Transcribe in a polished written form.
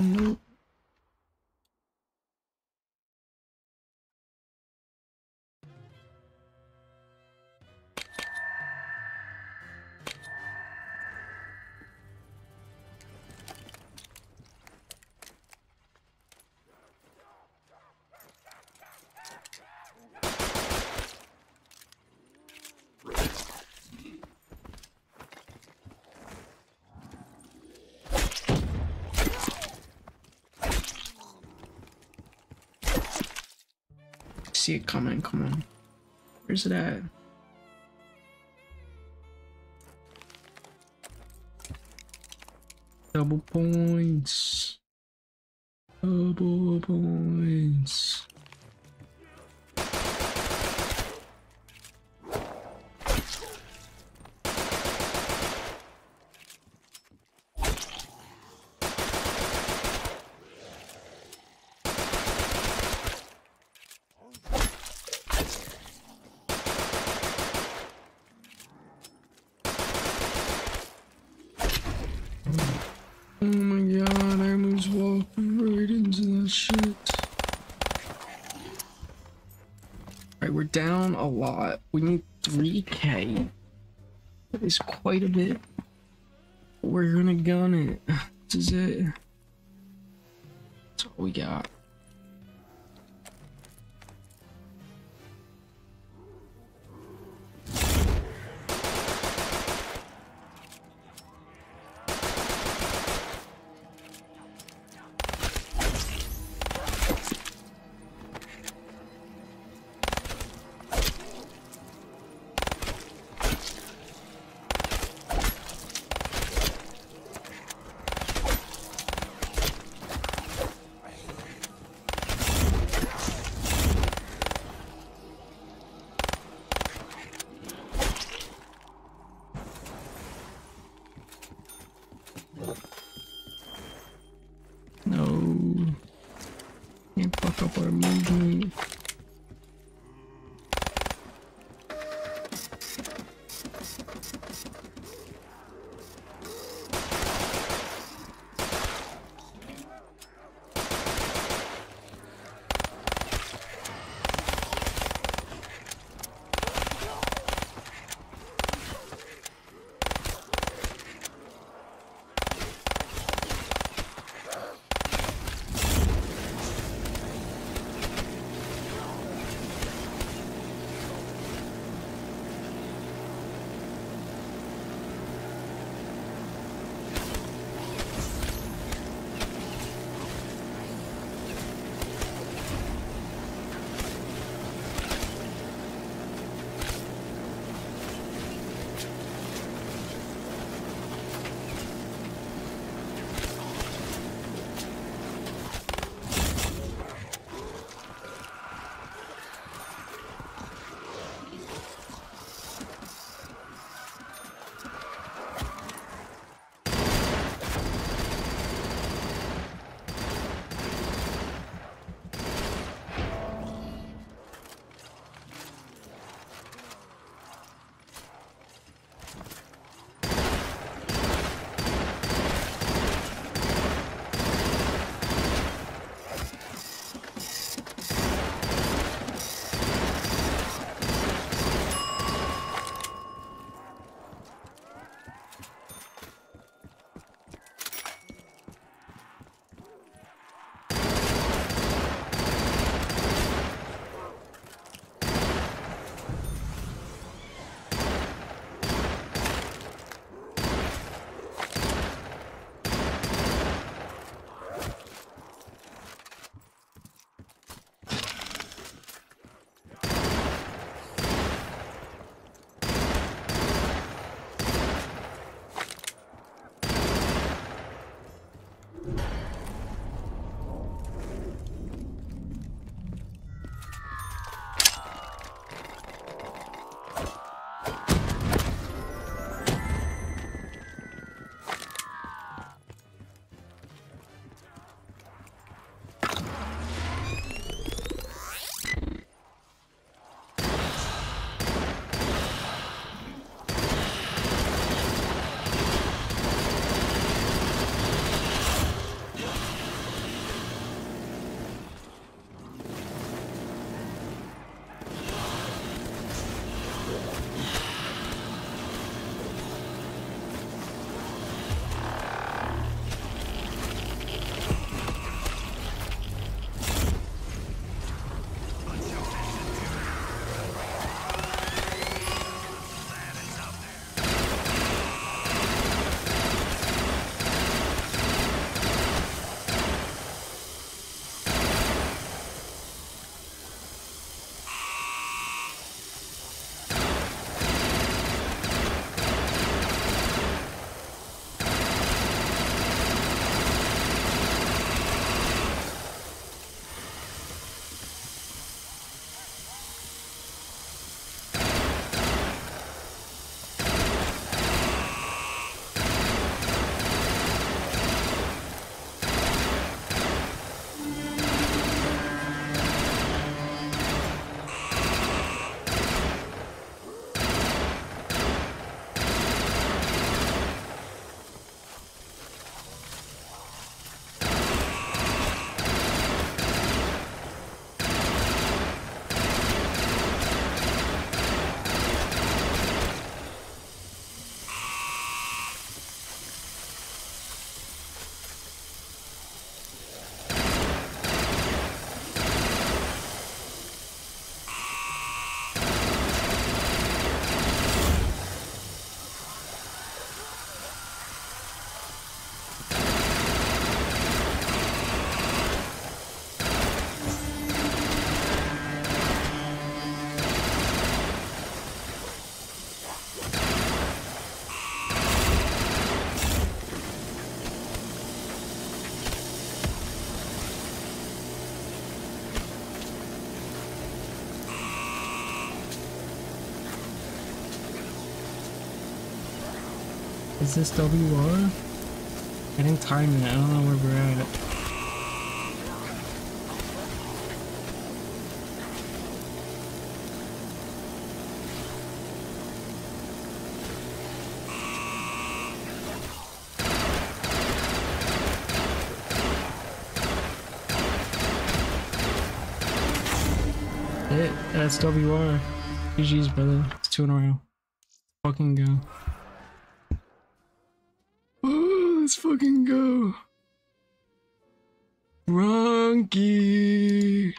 Nope. See it coming, come on. Where's it at? Double points. Double points. Down a lot. We need 3K. That is quite a bit. We're gonna gun it. This is it. That's all we got. Is this WR? Getting time in it. I don't know where we're at. That's WR. GG's, brother. It's 2 in a row. Let's fucking go. Oh, let's fucking go. Ronky.